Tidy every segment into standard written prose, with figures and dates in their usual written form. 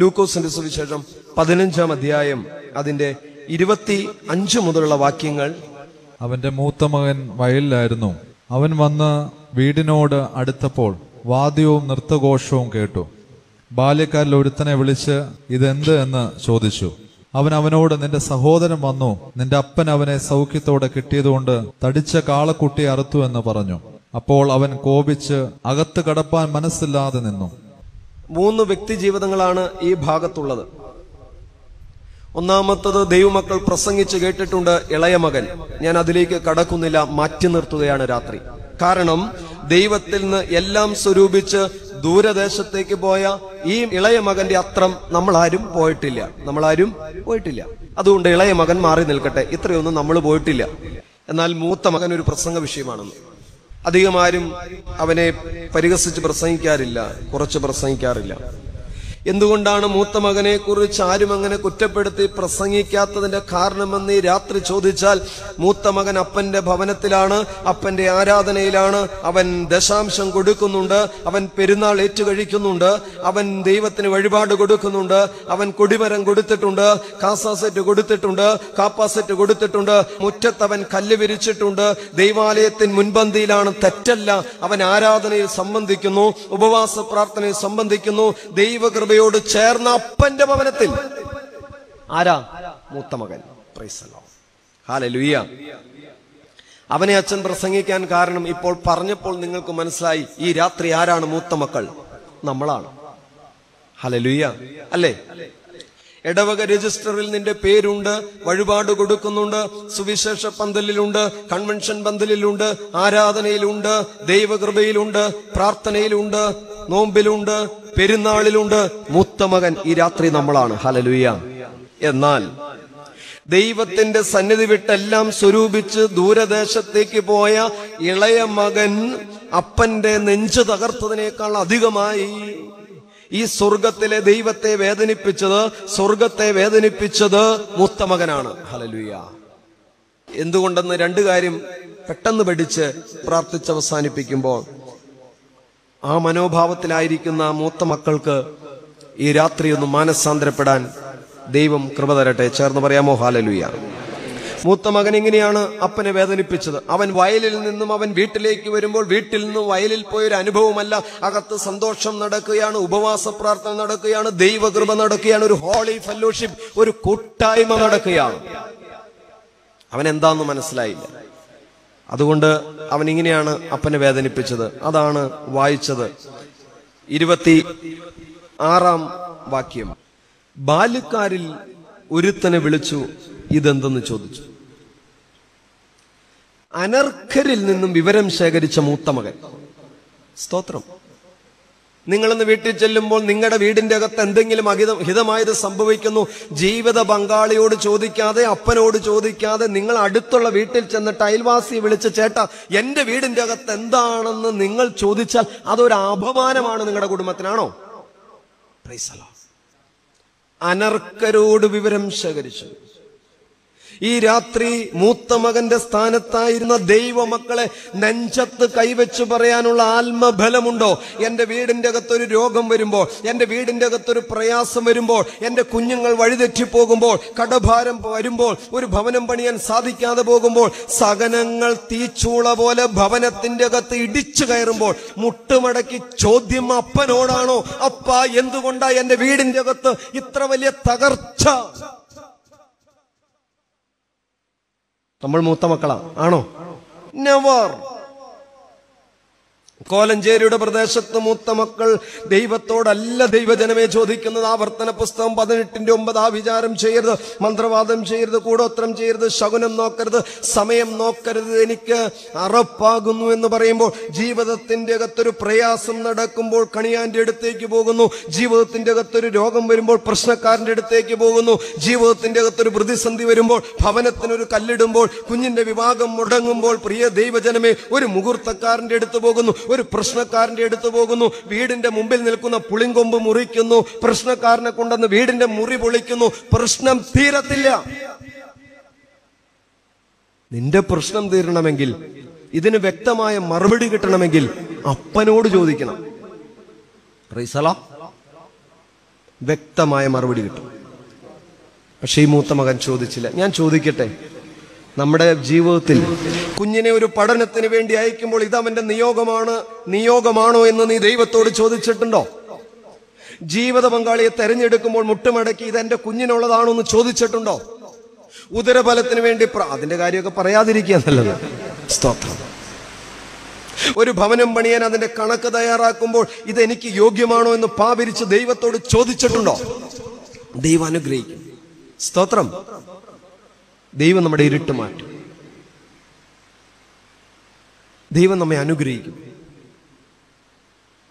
ലൂക്കോസിന്റെ സുവിശേഷം 15-ാം അധ്യായം അതിന്റെ 25 മുതലുള്ള വാക്യങ്ങൾ. അവന്റെ മൂത്ത മകൻ വയലിലായിരുന്നു. അവൻ വന്ന് വീടിനോട് അടുത്തപ്പോൾ വാദ്യവും നൃത്തഘോഷവും കേട്ടു. ബാല്യക്കാരിൽ ഒരുത്തനെ വിളിച്ച് ഇതെന്ത് എന്ന് ചോദിച്ചു. അവൻ അവനോട്, നിന്റെ സഹോദരൻ വന്നു, നിന്റെ അപ്പൻ അവനെ സൗഖ്യത്തോടെ കിട്ടിയതുകൊണ്ട് തടിച്ച കാളക്കുട്ടിയെ അറുത്തു എന്ന് പറഞ്ഞു. അപ്പോൾ അവൻ കോപിച്ച് അകത്ത് കടപ്പാൻ മനസ്സില്ലാതെ നിന്നു. 3 വ്യക്തി ജീവിതങ്ങളാണ് ഈ ഭാഗത്തുള്ളത്. ഒന്നാമത്തത് ദൈവമക്കൾ പ്രസംഗിച്ച് കേട്ടിട്ടുണ്ട്, ഇളയ മകൻ. ഞാൻ അതിലേക്ക് കടക്കുന്നില്ല, മാറ്റി നിർത്തുകയാണ് രാത്രി. കാരണം ദൈവത്തിൽ നിന്ന് എല്ലാം സ്വരൂപിച്ച് ദൂരദേശത്തേക്ക് പോയ ഈ ഇളയ മകന്റെ അത്രം നമ്മളാരും പോയിട്ടില്ല. അതുകൊണ്ട് ഇളയ മകൻ മാറി നിൽക്കട്ടെ, ഇത്രയൊന്നും നമ്മൾ പോയിട്ടില്ല. എന്നാൽ മൂത്ത മകൻ ഒരു പ്രസംഗ വിഷയമാണെന്ന് അധികമാരും അവനെ പരിഹസിച്ച് കുറച്ച് പ്രസംഗിക്കാറില്ല. എന്തുകൊണ്ടാണ് മൂത്ത മകനെ കുറിച്ച് ആരും അങ്ങനെ കുറ്റപ്പെടുത്തി പ്രസംഗിക്കാത്തതിന്റെ കാരണമെന്ന് ഈ രാത്രി ചോദിച്ചാൽ, മൂത്ത മകൻ അപ്പന്റെ ഭവനത്തിലാണ്, അപ്പന്റെ ആരാധനയിലാണ്, അവൻ ദശാംശം കൊടുക്കുന്നുണ്ട്, അവൻ പെരുന്നാൾ ഏറ്റുകഴിക്കുന്നുണ്ട്, അവൻ ദൈവത്തിന് വഴിപാട് കൊടുക്കുന്നുണ്ട്, അവൻ കൊടിമരം കൊടുത്തിട്ടുണ്ട്, കാസാസെറ്റ് കൊടുത്തിട്ടുണ്ട്, കാപ്പാസെറ്റ് കൊടുത്തിട്ടുണ്ട്, മുറ്റത്തവൻ കല്ല് വിരിച്ചിട്ടുണ്ട്, ദൈവാലയത്തിൻ മുൻപന്തിയിലാണ്. തെറ്റല്ല, അവൻ ആരാധനയിൽ സംബന്ധിക്കുന്നു, ഉപവാസ പ്രാർത്ഥനയിൽ സംബന്ധിക്കുന്നു, ദൈവകൃപ യോട് ചേർന്ന അപ്പന്റെ ഭവനത്തിൽ. ആരാ? മൂത്ത മകൻ. ഹല്ലേലൂയ. അവനെ അച്ഛൻ പ്രസംഗിക്കാൻ കാരണം ഇപ്പോൾ പറഞ്ഞപ്പോൾ നിങ്ങൾക്ക് മനസ്സിലായി, ഈ രാത്രി ആരാണ് മൂത്ത മക്കൾ? നമ്മളാണ്. ഹല്ലേലൂയ. അല്ലേ? ഇടവക രജിസ്റ്ററിൽ നിന്റെ പേരുണ്ട്, വഴിപാട് കൊടുക്കുന്നുണ്ട്, സുവിശേഷ പന്തലിലുണ്ട്, കൺവെൻഷൻ പന്തലിലുണ്ട്, ആരാധനയിലുണ്ട്, ദൈവകൃപയിലുണ്ട്, പ്രാർത്ഥനയിലുണ്ട്, നോമ്പിലുണ്ട്, പെരുന്നാളിലുണ്ട്. മൂത്തമകൻ ഈ രാത്രി നമ്മളാണ്. ഹല്ലേലൂയ. എന്നാൽ ദൈവത്തിന്റെ സന്നിധി വിട്ടെല്ലാം സ്വരൂപിച്ച് ദൂരദേശത്തേക്ക് പോയ ഇളയ മകൻ അപ്പന്റെ നെഞ്ച് തകർത്തതിനേക്കാൾ അധികമായി ഈ സ്വർഗത്തിലെ ദൈവത്തെ വേദനിപ്പിച്ചത്, മൂത്തമകനാണ്. ഹല്ലേലൂയ. എന്തുകൊണ്ടെന്ന് 2 കാര്യം പെട്ടെന്ന് പഠിച്ച് പ്രാർത്ഥിച്ചവസാനിപ്പിക്കുമ്പോൾ, ആ മനോഭാവത്തിലായിരിക്കുന്ന മൂത്ത മക്കൾക്ക് ഈ രാത്രിയൊന്ന് മാനസാന്തരപ്പെടാൻ ദൈവം കൃപ തരട്ടെ. ചേർന്ന് പറയാമോ? ഹല്ലേലൂയ. മൂത്ത മകൻ എങ്ങനെയാണ് അപ്പനെ വേദനിപ്പിച്ചത്? അവൻ വയലിൽ നിന്നും അവൻ വീട്ടിലേക്ക് വരുമ്പോൾ, വീട്ടിൽ നിന്നും വയലിൽ പോയൊരു അനുഭവമല്ല, അകത്ത് സന്തോഷം നടക്കുകയാണ്, ഉപവാസ പ്രാർത്ഥന നടക്കുകയാണ്, ദൈവകൃപ നടക്കുകയാണ്, ഒരു ഹോളി ഫെല്ലോഷിപ്പ്, ഒരു കൂട്ടായ്മ നടക്കുകയാണ്. അവൻ എന്താന്ന് മനസ്സിലായില്ല. അതുകൊണ്ട് അവൻ ഇങ്ങനെയാണ് അപ്പനെ വേദനിപ്പിച്ചത്. അതാണ് വായിച്ചത് 26-ാം വാക്യം. ബാല്യക്കാരിൽ ഒരുത്തനെ വിളിച്ചു, ഇതെന്തെന്ന് ചോദിച്ചു. അനർഘരിൽ നിന്നും വിവരം ശേഖരിച്ച മൂത്ത മകൻ. സ്തോത്രം. നിങ്ങളിന്ന് വീട്ടിൽ ചെല്ലുമ്പോൾ നിങ്ങളുടെ വീടിന്റെ അകത്ത് എന്തെങ്കിലും ഹിതമായത് സംഭവിക്കുന്നു, ജീവിത പങ്കാളിയോട് ചോദിക്കാതെ, അപ്പനോട് ചോദിക്കാതെ, നിങ്ങൾ അടുത്തുള്ള വീട്ടിൽ ചെന്നിട്ട് അയൽവാസിയെ വിളിച്ച്, ചേട്ടാ എന്റെ വീടിന്റെ അകത്ത് എന്താണെന്ന് നിങ്ങൾ ചോദിച്ചാൽ അതൊരു അപമാനമാണ് നിങ്ങളുടെ കുടുംബത്തിനാണോ? പ്രൈസ് അല്ലാ. അനർക്കരോട് വിവരം ശേഖരിച്ചു. ഈ രാത്രി മൂത്ത മകന്റെ സ്ഥാനത്തായിരുന്ന ദൈവമക്കളെ നെഞ്ചത്ത് കൈവച്ച് പറയാനുള്ള ആത്മബലമുണ്ടോ? എന്റെ വീടിന്റെ അകത്തൊരു രോഗം വരുമ്പോൾ, എന്റെ വീടിന്റെ അകത്തൊരു പ്രയാസം വരുമ്പോൾ, എന്റെ കുഞ്ഞുങ്ങൾ വഴിതെറ്റിപ്പോകുമ്പോൾ, കടഭാരം വരുമ്പോൾ, ഒരു ഭവനം പണിയാൻ സാധിക്കാതെ പോകുമ്പോൾ, സകനങ്ങൾ തീച്ചൂള പോലെ ഭവനത്തിന്റെ അകത്ത് ഇടിച്ചു കയറുമ്പോൾ, മുട്ടുമടക്കി ചോദ്യം അപ്പനോടാണോ? അപ്പാ, എന്തുകൊണ്ടാ എന്റെ വീടിന്റെ അകത്ത് ഇത്ര വലിയ തകർച്ച? നമ്മൾ മൂത്ത മക്കളാണ്, ആണോ? നെവർ. കോലഞ്ചേരിയുടെ പ്രദേശത്ത് മൂത്ത മക്കൾ ദൈവത്തോടല്ല ദൈവജനമേ ചോദിക്കുന്നത്. ആവർത്തന പുസ്തകം 18:9. ആ വിചാരം ചെയ്യരുത്, മന്ത്രവാദം ചെയ്യരുത്, കൂടോത്രം ചെയ്യരുത്, ശകുനം നോക്കരുത്, സമയം നോക്കരുത്, എനിക്ക് അറപ്പാകുന്നു എന്ന് പറയുമ്പോൾ, ജീവിതത്തിന്റെ അകത്തൊരു പ്രയാസം നടക്കുമ്പോൾ കണിയാന്റെ അടുത്തേക്ക് പോകുന്നു, ജീവിതത്തിന്റെ അകത്തൊരു രോഗം വരുമ്പോൾ പ്രശ്നക്കാരന്റെ അടുത്തേക്ക് പോകുന്നു, ജീവിതത്തിന്റെ അകത്തൊരു പ്രതിസന്ധി വരുമ്പോൾ, ഭവനത്തിനൊരു കല്ലിടുമ്പോൾ, കുഞ്ഞിന്റെ വിവാഹം മുടങ്ങുമ്പോൾ, പ്രിയ ദൈവജനമേ, ഒരു മുഹൂർത്തക്കാരന്റെ അടുത്ത് പോകുന്നു, ഒരു പ്രശ്നക്കാരന്റെ അടുത്ത് പോകുന്നു, വീടിന്റെ മുമ്പിൽ നിൽക്കുന്ന പുളിങ്കൊമ്പ് മുറിക്കുന്നു, പ്രശ്നക്കാരനെ കൊണ്ടുവന്ന് വീടിന്റെ മുറി പൊളിക്കുന്നു, പ്രശ്നം തീരത്തില്ല. നിന്റെ പ്രശ്നം തീരണമെങ്കിൽ, ഇതിന് വ്യക്തമായ മറുപടി കിട്ടണമെങ്കിൽ അപ്പനോട് ചോദിക്കണം. വ്യക്തമായ മറുപടി കിട്ടും. പക്ഷേ ഈ മൂത്ത മകൻ ചോദിച്ചില്ല. ഞാൻ ചോദിക്കട്ടെ, നമ്മുടെ ജീവിതത്തിൽ കുഞ്ഞിനെ ഒരു പഠനത്തിന് വേണ്ടി അയക്കുമ്പോൾ ഇതവന്റെ നിയോഗമാണോ എന്ന് നീ ദൈവത്തോട് ചോദിച്ചിട്ടുണ്ടോ? ജീവിത പങ്കാളിയെ തെരഞ്ഞെടുക്കുമ്പോൾ മുട്ടുമടക്കി ഇതെന്റെ കുഞ്ഞിനുള്ളതാണോ എന്ന് ചോദിച്ചിട്ടുണ്ടോ? ഉദരബലത്തിന് വേണ്ടി അതിന്റെ കാര്യമൊക്കെ പറയാതിരിക്കുക നല്ലത്. സ്തോത്രം. ഒരു ഭവനം പണിയാൻ അതിന്റെ കണക്ക് തയ്യാറാക്കുമ്പോൾ ഇതെനിക്ക് യോഗ്യമാണോ എന്ന് പാപിരിച്ച് ദൈവത്തോട് ചോദിച്ചിട്ടുണ്ടോ? ദൈവം അനുഗ്രഹിക്കും. സ്തോത്രം. ദൈവം നമ്മുടെ ഇരുട്ട് മാറ്റും. ദൈവം നമ്മെ അനുഗ്രഹിക്കും.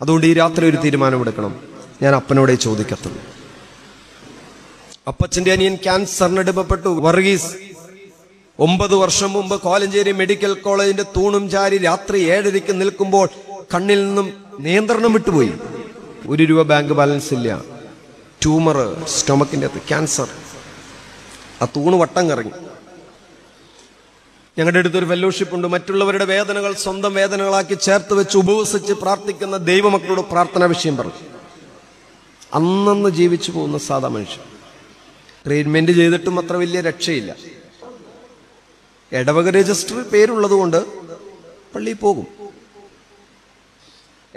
അതുകൊണ്ട് ഈ രാത്രി ഒരു തീരുമാനമെടുക്കണം. ഞാൻ അപ്പനോടെ ചോദിക്കത്തുള്ളൂ. അപ്പച്ചന്റെ അനിയൻ ക്യാൻസറിനടിമപ്പെട്ടു. വർഗീസ് 9 വർഷം മുമ്പ് കോലഞ്ചേരി മെഡിക്കൽ കോളേജിന്റെ തൂണും ചാരി രാത്രി 7:30 നിൽക്കുമ്പോൾ കണ്ണിൽ നിന്നും നിയന്ത്രണം വിട്ടുപോയി. ₹1 ബാങ്ക് ബാലൻസ് ഇല്ല. ട്യൂമർ, സ്റ്റൊമക്കിന്റെ ക്യാൻസർ. ആ തൂണ് വട്ടം കറങ്ങി. ഞങ്ങളുടെ അടുത്തൊരു ഫെല്ലോഷിപ്പ് ഉണ്ട്. മറ്റുള്ളവരുടെ വേദനകൾ സ്വന്തം വേദനകളാക്കി ചേർത്ത് വെച്ച് ഉപവസിച്ച് പ്രാർത്ഥിക്കുന്ന ദൈവമക്കളോട് പ്രാർത്ഥനാ വിഷയം പറഞ്ഞു. അന്നന്ന് ജീവിച്ചു പോകുന്ന സാധാ മനുഷ്യൻ. ട്രീറ്റ്മെന്റ് ചെയ്തിട്ടും അത്ര വലിയ രക്ഷയില്ല. ഇടവക രജിസ്റ്ററിൽ പേരുള്ളത് കൊണ്ട് പള്ളിയിൽ പോകും.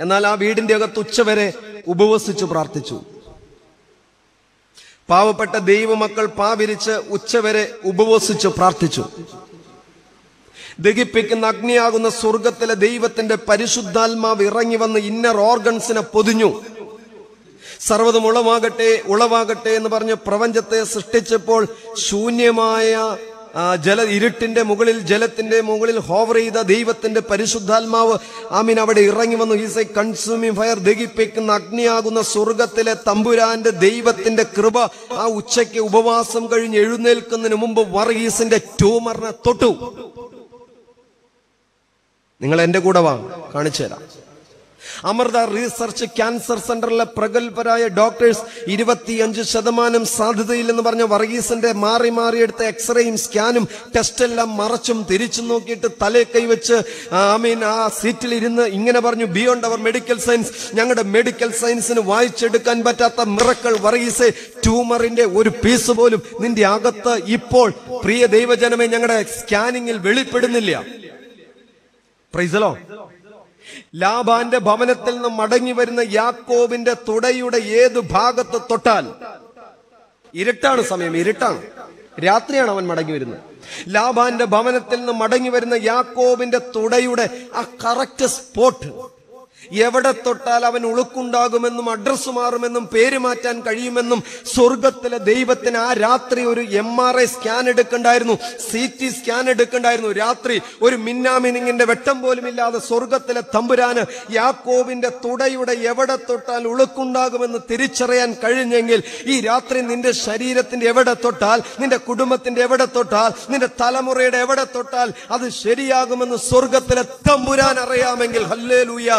എന്നാൽ ആ വീടിന്റെ അകത്ത് ഉച്ചവരെ ഉപവസിച്ചു പ്രാർത്ഥിച്ചു. പാവപ്പെട്ട ദൈവമക്കൾ പാവിരിച്ച് ഉച്ചവരെ ഉപവസിച്ചു പ്രാർത്ഥിച്ചു. ദഹിപ്പിക്കുന്ന അഗ്നിയാകുന്ന സ്വർഗത്തിലെ ദൈവത്തിന്റെ പരിശുദ്ധാത്മാവ് ഇറങ്ങി വന്ന് ഇന്നർ ഓർഗൻസിനെ പൊതിഞ്ഞു. സർവ്വതും ഉളവാകട്ടെ ഉളവാകട്ടെ എന്ന് പറഞ്ഞ് പ്രപഞ്ചത്തെ സൃഷ്ടിച്ചപ്പോൾ ശൂന്യമായ ഇരുട്ടിന്റെ മുകളിൽ, ജലത്തിന്റെ മുകളിൽ ഹോവർ ചെയ്ത ദൈവത്തിന്റെ പരിശുദ്ധാത്മാവ് ആമീൻ അവിടെ ഇറങ്ങി വന്നു. Is a consuming fire. ദഹിപ്പിക്കുന്ന അഗ്നിയാകുന്ന സ്വർഗത്തിലെ തമ്പുരാന്റെ ദൈവത്തിന്റെ കൃപ ആ ഉച്ചയ്ക്ക് ഉപവാസം കഴിഞ്ഞ് എഴുന്നേൽക്കുന്നതിന് മുമ്പ് വർഗീസിന്റെ ട്യൂമറിനെ തൊട്ടു. നിങ്ങൾ എന്റെ കൂടെ വാ, കാണിച്ചു തരാം. അമൃത റീസെർച്ച് ക്യാൻസർ സെന്ററിലെ പ്രഗത്ഭരായ ഡോക്ടേഴ്സ് 25% സാധ്യതയില്ലെന്ന് പറഞ്ഞ വർഗീസിന്റെ മാറി മാറിയെടുത്ത എക്സ്റേയും സ്കാനും ടെസ്റ്റെല്ലാം മറച്ചും തിരിച്ചു നോക്കിയിട്ട് തലയിൽ കൈവച്ച് ആമീൻ ആ സീറ്റിൽ ഇരുന്ന് ഇങ്ങനെ പറഞ്ഞു, ബിയോണ്ട് അവർ മെഡിക്കൽ സയൻസ്, ഞങ്ങളുടെ മെഡിക്കൽ സയൻസിന് വായിച്ചെടുക്കാൻ പറ്റാത്ത മിറക്കൾ വർഗീസെ. ട്യൂമറിന്റെ ഒരു പീസ് പോലും നിന്റെ അകത്ത് ഇപ്പോൾ പ്രിയ ദൈവജനമേ ഞങ്ങളുടെ സ്കാനിങ്ങിൽ വെളിപ്പെടുന്നില്ല. Praise the Lord. ലാബാന്റെ ഭവനത്തിൽ നിന്ന് മടങ്ങി വരുന്ന യാക്കോബിന്റെ തുടയുടെ ഏത് ഭാഗത്ത് തൊട്ടാൽ, ഇരുട്ടാണ് സമയം, ഇരുട്ടാണ്, രാത്രിയാണ് അവൻ മടങ്ങി വരുന്നത്. ലാബാന്റെ ഭവനത്തിൽ നിന്ന് മടങ്ങി വരുന്ന യാക്കോബിന്റെ തുടയുടെ ആ കറക്റ്റ് സ്പോട്ട് എവിടെ തൊട്ടാൽ അവൻ ഉളുക്കുണ്ടാകുമെന്നും അഡ്രസ് മാറുമെന്നും പേര് മാറ്റാൻ കഴിയുമെന്നും സ്വർഗത്തിലെ ദൈവത്തിന് ആ രാത്രി ഒരു MRI സ്കാൻ എടുക്കണ്ടായിരുന്നു, CT സ്കാൻ എടുക്കണ്ടായിരുന്നു. രാത്രി ഒരു മിന്നാമിനിങ്ങിന്റെ വെട്ടം പോലും ഇല്ലാതെ സ്വർഗത്തിലെ തമ്പുരാന് യാക്കോബിന്റെ തുടയുടെ എവിടെ തൊട്ടാൽ ഉളുക്കുണ്ടാകുമെന്ന് തിരിച്ചറിയാൻ കഴിഞ്ഞെങ്കിൽ ഈ രാത്രി നിന്റെ ശരീരത്തിന്റെ എവിടെ തൊട്ടാൽ, നിന്റെ കുടുംബത്തിന്റെ എവിടെ തൊട്ടാൽ, നിന്റെ തലമുറയുടെ എവിടെ തൊട്ടാൽ അത് ശരിയാകുമെന്ന് സ്വർഗത്തിലെ തമ്പുരാൻ അറിയാമെങ്കിൽ ഹല്ലേലൂയ.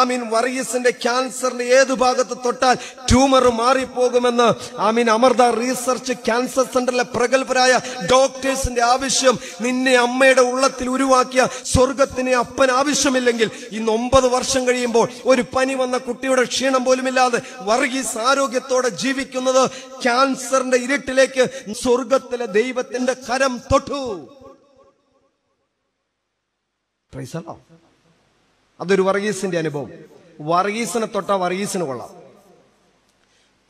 ആമീൻ വർഗീസിന്റെ ക്യാൻസറിന്റെ ഏത് ഭാഗത്ത് തൊട്ടാൽ ട്യൂമർ മാറിപ്പോകുമെന്ന് ആമീൻ അമൃത റീസെർച്ച് ക്യാൻസർ സെന്ററിലെ പ്രഗത്ഭരായ ഡോക്ടേഴ്സിന്റെ ആവശ്യം നിന്നെ അമ്മയുടെ ഉള്ളത്തിൽ ഉരുവാക്കിയ സ്വർഗത്തിന് അപ്പൻ ആവശ്യമില്ലെങ്കിൽ ഇന്ന് 9 വർഷം കഴിയുമ്പോൾ ഒരു പനി വന്ന കുട്ടിയുടെ ക്ഷീണം പോലുമില്ലാതെ വർഗീസ് ആരോഗ്യത്തോടെ ജീവിക്കുന്നത് ക്യാൻസറിന്റെ ഇരുട്ടിലേക്ക് സ്വർഗത്തിലെ ദൈവത്തിന്റെ കരം തൊട്ടു. അതൊരു വർഗീസിന്റെ അനുഭവം. വർഗീസിനെ തൊട്ട വർഗീസിന് കൊള്ളാം.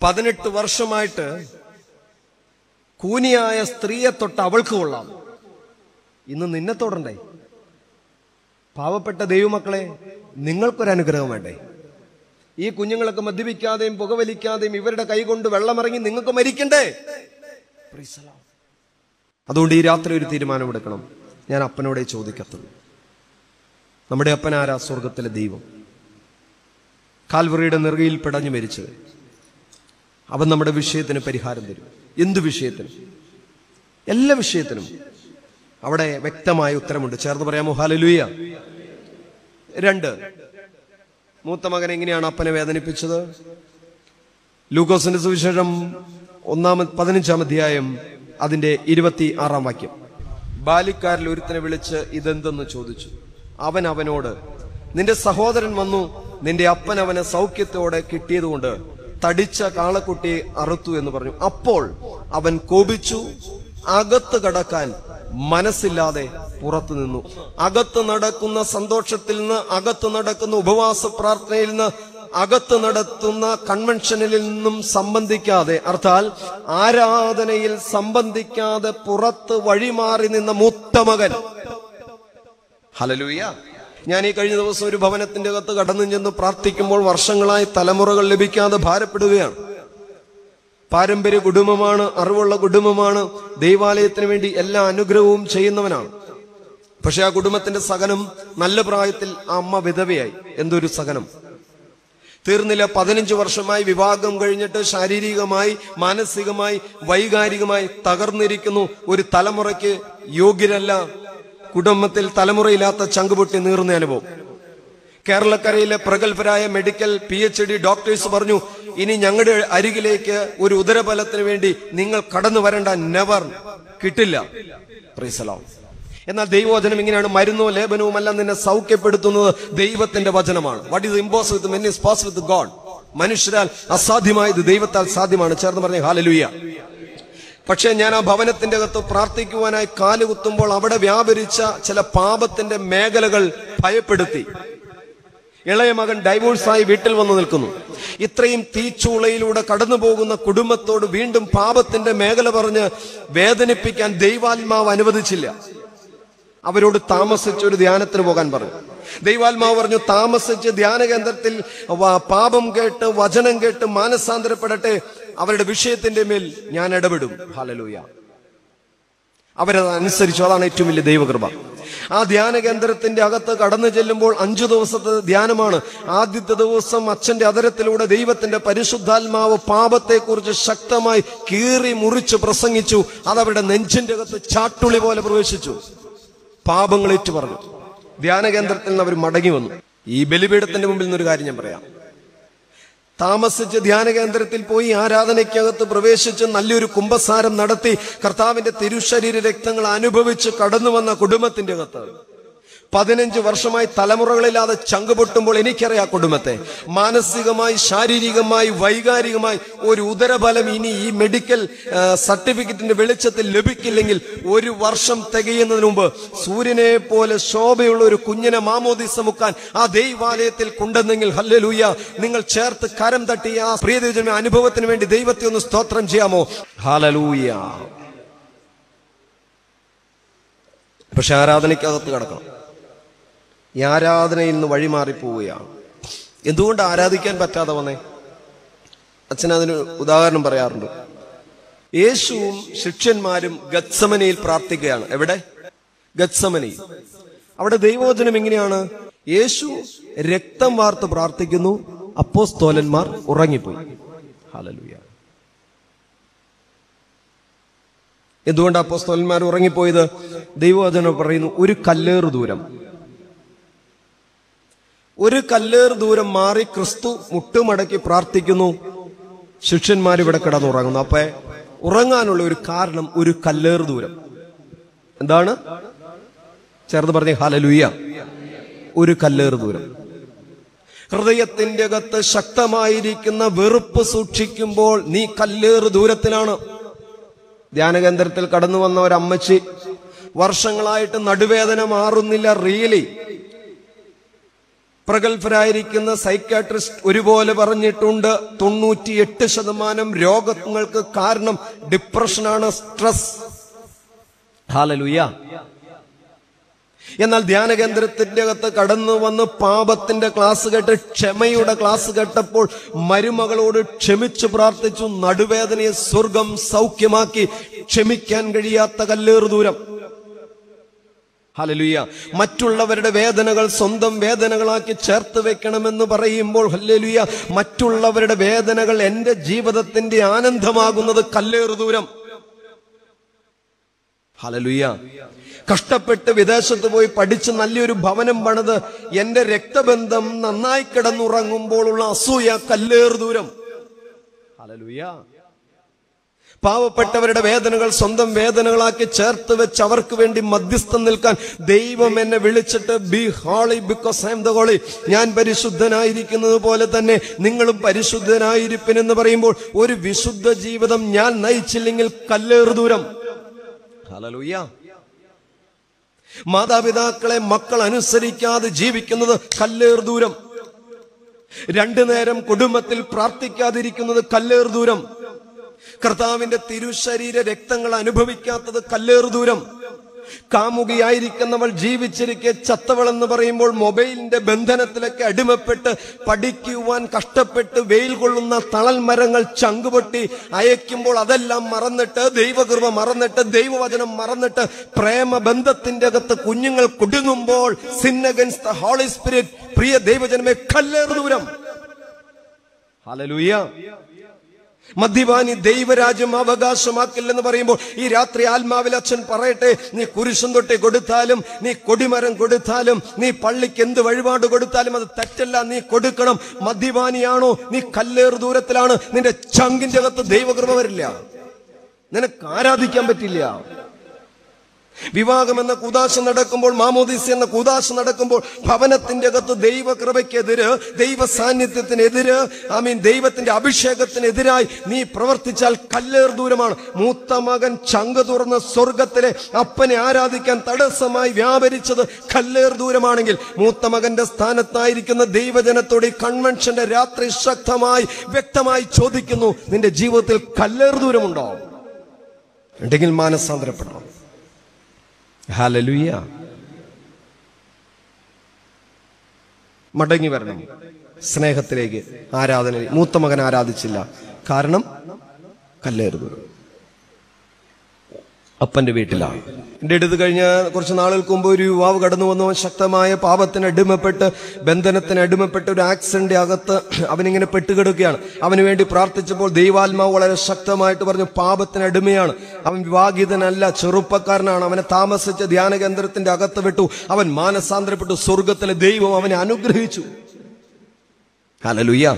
18 വർഷമായിട്ട് കൂനിയായ സ്ത്രീയെ തൊട്ട അവൾക്ക് കൊള്ളാം. ഇന്ന് നിന്നെ തൊടണ്ടേ? പാവപ്പെട്ട ദൈവമക്കളെ, നിങ്ങൾക്കൊരനുഗ്രഹം വേണ്ടേ? ഈ കുഞ്ഞുങ്ങളൊക്കെ മദ്യപിക്കാതെയും പുകവലിക്കാതെയും ഇവരുടെ കൈകൊണ്ട് വെള്ളമിറങ്ങി നിങ്ങൾക്ക് മരിക്കണ്ടേ? അതുകൊണ്ട് ഈ രാത്രി ഒരു തീരുമാനമെടുക്കണം. ഞാൻ അപ്പനോടെ ചോദിക്കത്തുള്ളൂ. നമ്മുടെ അപ്പനാരാ? സ്വർഗത്തിലെ ദൈവം. കാൽവറിയുടെ നെറുകയിൽ പിടഞ്ഞു മരിച്ചത് അവൻ നമ്മുടെ വിഷയത്തിന് പരിഹാരം തരും. എന്തു വിഷയത്തിനും? എല്ലാ വിഷയത്തിനും അവിടെ വ്യക്തമായ ഉത്തരമുണ്ട്. ചേർന്ന് പറയാമോ? ഹല്ലേലൂയ. 2, മൂത്ത മകൻ എങ്ങനെയാണ് അപ്പനെ വേദനിപ്പിച്ചത്? ലൂക്കോസിന്റെ സുവിശേഷം 15-ാം അധ്യായം 26-ാം വാക്യം. ബാലിക്കാരിൽ ഒരുത്തനെ വിളിച്ച് ഇതെന്തെന്ന് ചോദിച്ചു. അവൻ അവനോട്, നിന്റെ സഹോദരൻ വന്നു, നിന്റെ അപ്പൻ അവനെ സൗഖ്യത്തോടെ കിട്ടിയതുകൊണ്ട് തടിച്ച കാളക്കുട്ടിയെ അറുത്തു എന്ന് പറഞ്ഞു. അപ്പോൾ അവൻ കോപിച്ചു, അകത്ത് കടക്കാൻ മനസ്സില്ലാതെ പുറത്തു നിന്നു. അകത്ത് നടക്കുന്ന സന്തോഷത്തിൽ നിന്ന്, അകത്ത് നടക്കുന്ന ഉപവാസ പ്രാർത്ഥനയിൽ നിന്ന്, അകത്ത് നടത്തുന്ന കൺവെൻഷനിൽ നിന്നും സംബന്ധിക്കാതെ, അർത്ഥാൽ ആരാധനയിൽ സംബന്ധിക്കാതെ പുറത്ത് വഴിമാറി നിന്ന മൂത്തമകൻ. ഹല്ലേലൂയ. ഞാൻ ഈ കഴിഞ്ഞ ദിവസം ഒരു ഭവനത്തിന്റെ അകത്ത് കടന്നു ചെന്ന് പ്രാർത്ഥിക്കുമ്പോൾ വർഷങ്ങളായി തലമുറകൾ ലഭിക്കാതെ ഭാരപ്പെടുകയാണ്. പാരമ്പര്യ കുടുംബമാണ്, അറിവുള്ള കുടുംബമാണ്, ദൈവാലയത്തിന് വേണ്ടി എല്ലാ അനുഗ്രഹവും ചെയ്യുന്നവനാണ്. പക്ഷെ ആ കുടുംബത്തിന്റെ സഹനം, നല്ല പ്രായത്തിൽ ആ അമ്മ വിധവയായി. എന്തൊരു സഹനം! തീർന്നില്ല, 15 വർഷമായി വിവാഹം കഴിഞ്ഞിട്ട് ശാരീരികമായി, മാനസികമായി, വൈകാരികമായി തകർന്നിരിക്കുന്നു. ഒരു തലമുറയ്ക്ക് യോഗ്യരല്ല. കുടുംബത്തിൽ തലമുറയില്ലാത്ത ചങ്കുപൊട്ടി നീറുന്ന അനുഭവം. കേരളക്കരയിലെ പ്രഗത്ഭരായ മെഡിക്കൽ PhD ഡോക്ടേഴ്സ് പറഞ്ഞു, ഇനി ഞങ്ങളുടെ അരികിലേക്ക് ഒരു ഉദരബലത്തിന് വേണ്ടി നിങ്ങൾ കടന്നു വരേണ്ട, നെവർ, കിട്ടില്ല. എന്നാൽ ദൈവവചനം ഇങ്ങനെയാണ്, മരുന്നോ ലേപനവും അല്ല നിന്നെ സൗഖ്യപ്പെടുത്തുന്നത്, ദൈവത്തിന്റെ വചനമാണ്. What is impossible with men is possible with God. മനുഷ്യരാൽ അസാധ്യമായത് ദൈവത്താൽ സാധ്യമാണ്. ചേർന്ന് പറഞ്ഞ ഹല്ലേലൂയ. പക്ഷേ ഞാൻ ആ ഭവനത്തിന്റെ അകത്ത് പ്രാർത്ഥിക്കുവാനായി കാലുകുത്തുമ്പോൾ അവിടെ വ്യാപരിച്ച ചില പാപത്തിന്റെ മേഖലകൾ ഭയപ്പെടുത്തി. ഇളയ മകൻ ഡൈവോഴ്സായി വീട്ടിൽ വന്നു നിൽക്കുന്നു. ഇത്രയും തീച്ചൂളയിലൂടെ കടന്നു പോകുന്ന കുടുംബത്തോട് വീണ്ടും പാപത്തിന്റെ മേഖല പറഞ്ഞ് വേദനിപ്പിക്കാൻ ദൈവാത്മാവ് അനുവദിച്ചില്ല. അവരോട് താമസിച്ച് ഒരു ധ്യാനത്തിന് പോകാൻ പറഞ്ഞു. ദൈവാത്മാവ് പറഞ്ഞു, താമസിച്ച് ധ്യാന കേന്ദ്രത്തിൽ പാപം കേട്ട് വചനം കേട്ട് മാനസാന്തരപ്പെടട്ടെ, അവരുടെ വിഷയത്തിന്റെ മേൽ ഞാൻ ഇടപെടും. ഹല്ലേലൂയ. അവരത് അനുസരിച്ചു. അതാണ് ഏറ്റവും വലിയ ദൈവകൃപ. ആ ധ്യാന കേന്ദ്രത്തിന്റെ അകത്ത് കടന്നു ചെല്ലുമ്പോൾ 5 ദിവസത്തെ ധ്യാനമാണ്. ആദ്യത്തെ ദിവസം അച്ഛന്റെ അധരത്തിലൂടെ ദൈവത്തിന്റെ പരിശുദ്ധാത്മാവ് പാപത്തെക്കുറിച്ച് ശക്തമായി കീറി മുറിച്ച് പ്രസംഗിച്ചു. അതവരുടെ നെഞ്ചിന്റെ അകത്ത് ചാട്ടുളി പോലെ പ്രവേശിച്ചു. പാപങ്ങളേറ്റു പറഞ്ഞു. ധ്യാന കേന്ദ്രത്തിൽ നിന്ന് അവർ മടങ്ങി വന്നു. ഈ ബലിപീഠത്തിന്റെ മുമ്പിൽ നിന്നൊരു കാര്യം ഞാൻ പറയാം. താമസിച്ച് ധ്യാന കേന്ദ്രത്തിൽ പോയി ആരാധനയ്ക്കകത്ത് പ്രവേശിച്ച് നല്ലൊരു കുംഭസാരം നടത്തി കർത്താവിന്റെ തിരുശരീര രക്തങ്ങൾ അനുഭവിച്ച് കടന്നു വന്ന കുടുംബത്തിന്റെ അകത്ത് 15 വർഷമായി തലമുറകളില്ലാതെ ചങ്ക് പൊട്ടുമ്പോൾ എനിക്കറിയാം കുടുംബത്തെ. മാനസികമായി, ശാരീരികമായി, വൈകാരികമായി ഒരു ഉദരബലം ഇനി ഈ മെഡിക്കൽ സർട്ടിഫിക്കറ്റിന്റെ വെളിച്ചത്തിൽ ലഭിക്കില്ലെങ്കിൽ 1 വർഷം തികയുന്നതിന് മുമ്പ് സൂര്യനെ പോലെ ശോഭയുള്ള ഒരു കുഞ്ഞിനെ മാമോദിസ മുക്കാൻ ആ ദൈവാലയത്തിൽ കൊണ്ടെന്നെങ്കിൽ ഹല്ലേലൂയ, നിങ്ങൾ ചേർത്ത് കരം തട്ടി ആ പ്രിയദൈവജന അനുഭവത്തിന് വേണ്ടി ദൈവത്തെ ഒന്ന് സ്തോത്രം ചെയ്യാമോ? ഹല്ലേലൂയ. പക്ഷെ ആരാധനയ്ക്കകത്ത് കിടക്കണം. ഈ ആരാധനയിൽ നിന്ന് വഴിമാറിപ്പോവുകയാണ്. എന്തുകൊണ്ട് ആരാധിക്കാൻ പറ്റാതെ വന്നേ? അച്ഛൻ അതിന് ഉദാഹരണം പറയാറുണ്ട്. യേശുവും ശിഷ്യന്മാരും ഗത്സമനയിൽ പ്രാർത്ഥിക്കുകയാണ്. എവിടെ? ഗത്സമനയിൽ. അവിടെ ദൈവവചനം എങ്ങനെയാണ്? യേശു രക്തം വാർത്ത് പ്രാർത്ഥിക്കുന്നു, അപ്പോസ്തോലന്മാർ ഉറങ്ങിപ്പോയി. ഹല്ലേലൂയ. എന്തുകൊണ്ട് അപ്പോസ്തോലന്മാർ ഉറങ്ങിപ്പോയത്? ദൈവവചനം പറയുന്നു, ഒരു കല്ലേറ് ദൂരം മാറി ക്രിസ്തു മുട്ടുമടക്കി പ്രാർത്ഥിക്കുന്നു, ശിഷ്യന്മാർ ഇവിടെ കിടന്നുറങ്ങുന്നു. അപ്പൊ ഉറങ്ങാനുള്ള ഒരു കാരണം ഒരു കല്ലേറ് ദൂരം. എന്താണ്? ചേർന്ന് പറഞ്ഞേ ഹല്ലേലൂയ. ഒരു കല്ലേറ് ദൂരം. ഹൃദയത്തിന്റെ അകത്ത് ശക്തമായിരിക്കുന്ന വെറുപ്പ് സൂക്ഷിക്കുമ്പോൾ നീ കല്ലേറ് ദൂരത്തിലാണ്. ധ്യാനകേന്ദ്രത്തിൽ കടന്നു വന്ന ഒരമ്മച്ചി വർഷങ്ങളായിട്ട് നടുവേദന മാറുന്നില്ല. റിയലി പ്രഗത്ഭരായിരിക്കുന്ന സൈക്യാട്രിസ്റ്റ് ഒരുപോലെ പറഞ്ഞിട്ടുണ്ട്, 98% രോഗങ്ങൾക്ക് കാരണം ഡിപ്രഷനാണ്, സ്ട്രെസ്. ഹല്ലേലൂയ. എന്നാൽ ധ്യാന കേന്ദ്രത്തിന്റെ അകത്ത് കടന്നു വന്ന് പാപത്തിന്റെ ക്ലാസ് കേട്ട്, ക്ഷമയുടെ ക്ലാസ് കേട്ടപ്പോൾ മരുമകളോട് ക്ഷമിച്ചു പ്രാർത്ഥിച്ചു. നടുവേദനയെ സ്വർഗം സൗഖ്യമാക്കി. ക്ഷമിക്കാൻ കഴിയാത്ത കല്ലേറ് ദൂരം. ഹല്ലേലൂയ. മറ്റുള്ളവരുടെ വേദനകൾ സ്വന്തം വേദനകളാക്കി ചേർത്ത് വെക്കണമെന്ന് പറയുമ്പോൾ ഹല്ലേലൂയ, മറ്റുള്ളവരുടെ വേദനകൾ എൻ്റെ ജീവിതത്തിന്റെ ആനന്ദമാകുന്നത് കല്ലേറ് ദൂരം. ഹല്ലേലൂയ. കഷ്ടപ്പെട്ട് വിദേശത്ത് പോയി പഠിച്ച് നല്ലൊരു ഭവനം പണിത് എൻ്റെ രക്തബന്ധം നന്നായി കിടന്നുറങ്ങുമ്പോഴുള്ള അസൂയ കല്ലേറ് ദൂരം. ഹല്ലേലൂയ. പാവപ്പെട്ടവരുടെ വേദനകൾ സ്വന്തം വേദനകളാക്കി ചേർത്ത് വെച്ച് അവർക്ക് വേണ്ടി മധ്യസ്ഥം നിൽക്കാൻ ദൈവം എന്നെ വിളിച്ചിട്ട് be holy because I am the holy. ഞാൻ പരിശുദ്ധനായിരിക്കുന്നത് പോലെ തന്നെ നിങ്ങളും പരിശുദ്ധനായിരിപ്പിനെന്ന് പറയുമ്പോൾ ഒരു വിശുദ്ധ ജീവിതം ഞാൻ നയിച്ചില്ലെങ്കിൽ കല്ലേറു ദൂരം. ഹല്ലേലൂയ. മാതാപിതാക്കളെ മക്കൾ അനുസരിക്കാതെ ജീവിക്കുന്നത് കല്ലേറു ദൂരം. രണ്ടു നേരം കുടുംബത്തിൽ പ്രാർത്ഥിക്കാതിരിക്കുന്നത് കല്ലേറു ദൂരം. കർത്താവിന്റെ തിരുശരീര രക്തങ്ങൾ അനുഭവിക്കാത്തത് കല്ലേറു ദൂരം. കാമുകിയായിരിക്കുന്നവൾ ജീവിച്ചിരിക്കെ ചത്തവളെന്ന് പറയുമ്പോൾ മൊബൈലിന്റെ ബന്ധനത്തിലൊക്കെ അടിമപ്പെട്ട് പഠിക്കുവാൻ കഷ്ടപ്പെട്ട് വെയിൽ കൊള്ളുന്ന തണൽ മരങ്ങൾ ചങ്കുപൊട്ടി അയക്കുമ്പോൾ അതെല്ലാം മറന്നിട്ട്, ദൈവകൃപ മറന്നിട്ട്, ദൈവവചനം മറന്നിട്ട് പ്രേമബന്ധത്തിന്റെ അകത്ത് കുഞ്ഞുങ്ങൾ കുടുങ്ങുമ്പോൾ sin against the holy spirit. പ്രിയ ദൈവജനമേ, കല്ലേറു ദൂരം. ഹല്ലേലൂയ. മദ്യപാനി ദൈവരാജ്യം അവകാശമാക്കില്ലെന്ന് പറയുമ്പോൾ ഈ രാത്രി ആത്മാവിൽ അച്ഛൻ പറയട്ടെ, നീ കുരിശും തൊട്ടി കൊടുത്താലും നീ കൊടിമരം കൊടുത്താലും നീ പള്ളിക്ക് എന്ത് വഴിപാട് കൊടുത്താലും അത് തെറ്റല്ല, നീ കൊടുക്കണം. മദ്യപാനിയാണോ നീ കല്ലേറു ദൂരത്തിലാണ്. നിന്റെ ചങ്കിന്റെ അകത്ത് ദൈവകൃപ വരില്ല, നിനക്ക് ആരാധിക്കാൻ പറ്റില്ല. വിവാഹം എന്ന കൂദാശ നടക്കുമ്പോൾ, മാമോദീസ എന്ന കൂദാശ നടക്കുമ്പോൾ ഭവനത്തിന്റെ അകത്ത് ദൈവകൃപയ്ക്കെതിര്, ദൈവ സാന്നിധ്യത്തിനെതിര്, ദൈവത്തിന്റെ അഭിഷേകത്തിനെതിരായി നീ പ്രവർത്തിച്ചാൽ കല്ലേർ ദൂരമാണ്. മൂത്ത മകൻ ചങ്ക് തുറന്ന് സ്വർഗത്തിലെ അപ്പനെ ആരാധിക്കാൻ തടസ്സമായി വ്യാപരിച്ചത് കല്ലേർ ദൂരമാണെങ്കിൽ, മൂത്ത മകന്റെ സ്ഥാനത്തായിരിക്കുന്ന ദൈവജനത്തോട് ഈ കൺവെൻഷന്റെ രാത്രി ശക്തമായി വ്യക്തമായി ചോദിക്കുന്നു, നിന്റെ ജീവിതത്തിൽ കല്ലേർ ദൂരമുണ്ടോ? ഉണ്ടെങ്കിൽ മാനസാന്തരപ്പെടണം. ഹല്ലേലൂയ. മടങ്ങി വരണം സ്നേഹത്തിലേക്ക്, ആരാധനയിൽ. മൂത്ത മകൻ ആരാധിച്ചില്ല, കാരണം കല്ലേറു ദൂരം. അപ്പന്റെ വീട്ടിലാണ്. എൻ്റെ അടുത്ത് കഴിഞ്ഞ കുറച്ച് നാളുകൾക്ക് മുമ്പ് ഒരു യുവാവ് കടന്നു വന്നു. ശക്തമായ പാപത്തിന് അടിമപ്പെട്ട്, ബന്ധനത്തിന് അടിമപ്പെട്ട് ഒരു ആക്സിഡന്റ് അകത്ത് അവനിങ്ങനെ പെട്ടുകിടക്കുകയാണ്. അവന് വേണ്ടി പ്രാർത്ഥിച്ചപ്പോൾ ദൈവാത്മാവ് വളരെ ശക്തമായിട്ട് പറഞ്ഞു, പാപത്തിന് അടിമയാണ്, അവൻ വിവാഹിതനല്ല, ചെറുപ്പക്കാരനാണ്, അവനെ താമസിച്ച ധ്യാന കേന്ദ്രത്തിന്റെ അകത്ത് വിട്ടു, അവൻ മാനസാന്തരപ്പെട്ടു, സ്വർഗത്തിലെ ദൈവം അവനെ അനുഗ്രഹിച്ചു. ഹല്ലേലൂയ.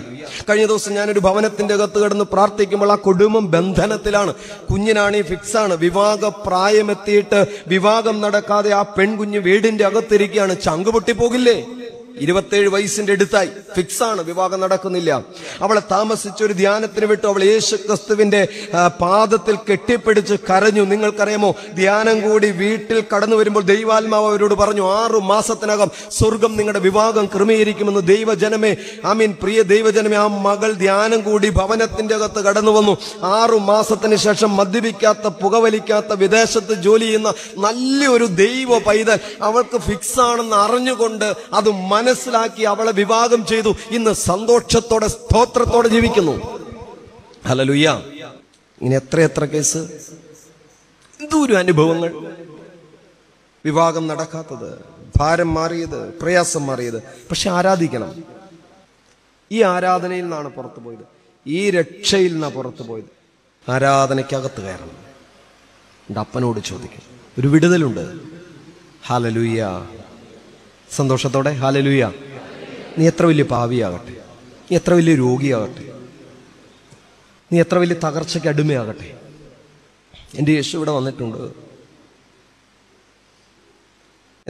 കഴിഞ്ഞ ദിവസം ഞാനൊരു ഭവനത്തിന്റെ അകത്ത് കിടന്ന് പ്രാർത്ഥിക്കുമ്പോൾ ആ കുടുംബം ബന്ധനത്തിലാണ്. കുഞ്ഞിനാണീ ഫിക്സാണ്, വിവാഹ പ്രായമെത്തിയിട്ട് വിവാഹം നടക്കാതെ ആ പെൺകുഞ്ഞ് വീടിന്റെ അകത്തിരിക്കുകയാണ്. ചങ്ക് പൊട്ടിപ്പോകില്ലേ? 27 വയസ്സിന്റെ അടുത്തായി, ഫിക്സാണ്, വിവാഹം നടക്കുന്നില്ല. അവളെ താമസിച്ചൊരു ധ്യാനത്തിന് വിട്ടു. അവൾ യേശു ക്രിസ്തുവിന്റെ പാദത്തിൽ കെട്ടിപ്പിടിച്ച് കരഞ്ഞു. നിങ്ങൾക്കറിയാമോ, ധ്യാനം കൂടി വീട്ടിൽ കടന്നു വരുമ്പോൾ ദൈവാത്മാവ് അവരോട് പറഞ്ഞു, 6 മാസത്തിനകം സ്വർഗം നിങ്ങളുടെ വിവാഹം ക്രമീകരിക്കുമെന്ന്. ദൈവജനമേ, പ്രിയ ദൈവജനമേ, ആ മകൾ ധ്യാനം കൂടി ഭവനത്തിന്റെ അകത്ത് കടന്നു വന്നു. 6 മാസത്തിന് ശേഷം മദ്യപിക്കാത്ത, പുകവലിക്കാത്ത, വിദേശത്ത് ജോലി ചെയ്യുന്ന നല്ലൊരു ദൈവ പൈതൽ. അവൾക്ക് ഫിക്സാണെന്ന് അറിഞ്ഞുകൊണ്ട് അത് മനസ്സിലാക്കി അവളെ വിവാഹം ചെയ്തു. ഇന്ന് സന്തോഷത്തോടെ സ്തോത്രത്തോടെ ജീവിക്കുന്നു. ഹല്ലേലൂയ. ഇങ്ങനെ എത്ര കേസ്, എന്തോരു അനുഭവങ്ങൾ. വിവാഹം നടക്കാത്തത്, ഭാരം മാറിയത്, പ്രയാസം മാറിയത്. പക്ഷെ ആരാധിക്കണം. ഈ ആരാധനയിൽ നിന്നാണ് പുറത്തു പോയത്, ഈ രക്ഷയിൽ നിന്നാണ് പുറത്തു പോയത്. ആരാധനയ്ക്കകത്ത് കയറണം. എൻ്റെ അപ്പനോട് ചോദിക്കും, ഒരു വിടുതലുണ്ട്. ഹല്ലേലൂയ. സന്തോഷത്തോടെ ഹല്ലേലൂയ. നീ എത്ര വലിയ പാവിയാകട്ടെ, നീ എത്ര വലിയ രോഗിയാകട്ടെ, നീ എത്ര വലിയ തകർച്ചയ്ക്ക് അടിമയാകട്ടെ, എൻ്റെ യേശു ഇവിടെ വന്നിട്ടുണ്ട്.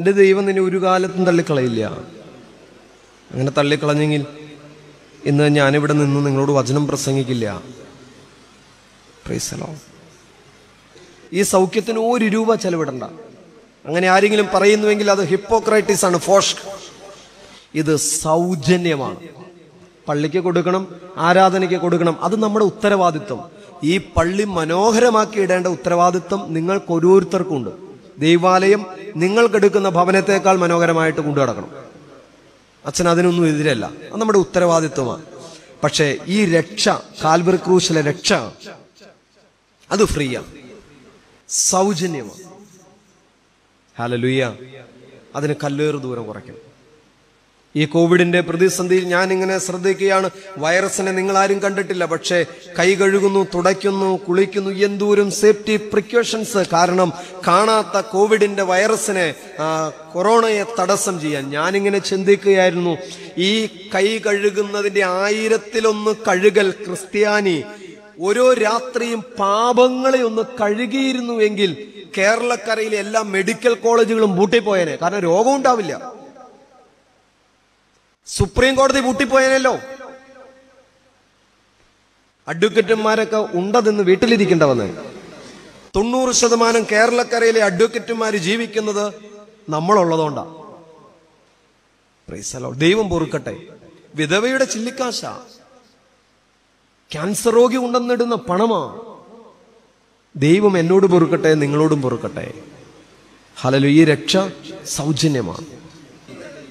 എൻ്റെ ദൈവം നിന്നെ ഒരു കാലത്തും തള്ളിക്കളയില്ല. അങ്ങനെ തള്ളിക്കളഞ്ഞെങ്കിൽ ഇന്ന് ഞാനിവിടെ നിന്ന് നിങ്ങളോട് വചനം പ്രസംഗിക്കില്ല. Price the Lord. ഈ സൗഖ്യത്തിന് 1 രൂപ ചെലവിടണ്ട. അങ്ങനെ ആരെങ്കിലും പറയുന്നുവെങ്കിൽ അത് ഹിപ്പോക്രൈറ്റിസ് ആണ്, ഫോഷ്. ഇത് സൗജന്യമാണ്. പള്ളിക്ക് കൊടുക്കണം, ആരാധനയ്ക്ക് കൊടുക്കണം, അത് നമ്മുടെ ഉത്തരവാദിത്വം. ഈ പള്ളി മനോഹരമാക്കി ഇടേണ്ട ഉത്തരവാദിത്വം നിങ്ങൾക്ക് ഓരോരുത്തർക്കുണ്ട്. ദൈവാലയം നിങ്ങൾക്കെടുക്കുന്ന ഭവനത്തെക്കാൾ മനോഹരമായിട്ട് കൊണ്ടു നടക്കണം. അച്ഛൻ അതിനൊന്നും എതിരല്ല, അത് നമ്മുടെ ഉത്തരവാദിത്വമാണ്. പക്ഷേ ഈ രക്ഷ, കാൽവറി ക്രൂശിലെ രക്ഷ, അത് ഫ്രീയാണ്, സൗജന്യമാണ്. ഹല്ലേലൂയ. അതിന് കല്ലേറു ദൂരം കുറയ്ക്കണം. ഈ കോവിഡിന്റെ പ്രതിസന്ധിയിൽ ഞാനിങ്ങനെ ശ്രദ്ധിക്കുകയാണ്. വൈറസിനെ നിങ്ങളാരും കണ്ടിട്ടില്ല, പക്ഷേ കൈ കഴുകുന്നു, തുടയ്ക്കുന്നു, കുളിക്കുന്നു, എന്തോരം സേഫ്റ്റി പ്രിക്കോഷൻസ്. കാരണം കാണാത്ത കോവിഡിന്റെ വൈറസിനെ, കൊറോണയെ തടസ്സം ചെയ്യാൻ. ഞാനിങ്ങനെ ചിന്തിക്കുകയായിരുന്നു, ഈ കൈ കഴുകുന്നതിന്റെ 1000ൽ 1 കഴുകൽ ക്രിസ്ത്യാനി ഓരോ രാത്രിയും പാപങ്ങളെ ഒന്ന് കഴുകിയിരുന്നുവെങ്കിൽ കേരളക്കരയിലെ എല്ലാ മെഡിക്കൽ കോളേജുകളും പൂട്ടിപ്പോയേനെ. കാരണം രോഗം ഉണ്ടാവില്ല. സുപ്രീം കോടതി പൂട്ടിപ്പോയേനല്ലോ. അഡ്വക്കേറ്റുമാരൊക്കെ ഉണ്ടെന്ന് വീട്ടിലിരിക്കേണ്ട വന്നേ. 90% കേരളക്കരയിലെ അഡ്വക്കേറ്റുമാർ ജീവിക്കുന്നത് നമ്മളുള്ളതുകൊണ്ടാണ്. ദൈവം പൊറുക്കട്ടെ. വിധവയുടെ ചില്ലിക്കാശ, ക്യാൻസർ രോഗി ഉണ്ടെന്നിടുന്ന പണമാ. ദൈവം എന്നോട് പൊറുക്കട്ടെ, നിങ്ങളോടും പൊറുക്കട്ടെ. ഹല്ലേലൂയ. ഈ രക്ഷ സൗജന്യമാണ്.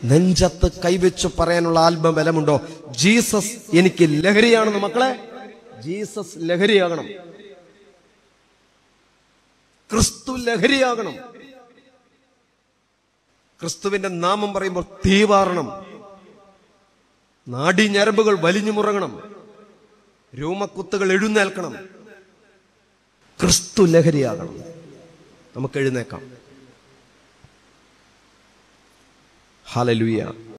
നെഞ്ചത്ത് കൈവച്ചു പറയാനുള്ള ആത്മബലമുണ്ടോ? ജീസസ് എനിക്ക് ലഹരിയാണെന്ന്. മക്കളെ, ജീസസ് ലഹരിയാകണം, ക്രിസ്തു ലഹരിയാകണം. ക്രിസ്തുവിന്റെ നാമം പറയുമ്പോൾ തീവാറണം, നാടിഞ്ഞരമ്പുകൾ വലിഞ്ഞു മുറങ്ങണം, രോമക്കുത്തുകൾ എഴുന്നേൽക്കണം, ക്രിസ്തു ലഹരിയാകണം. നമുക്ക് എഴുന്നേക്കാം. ഹല്ലേലൂയ.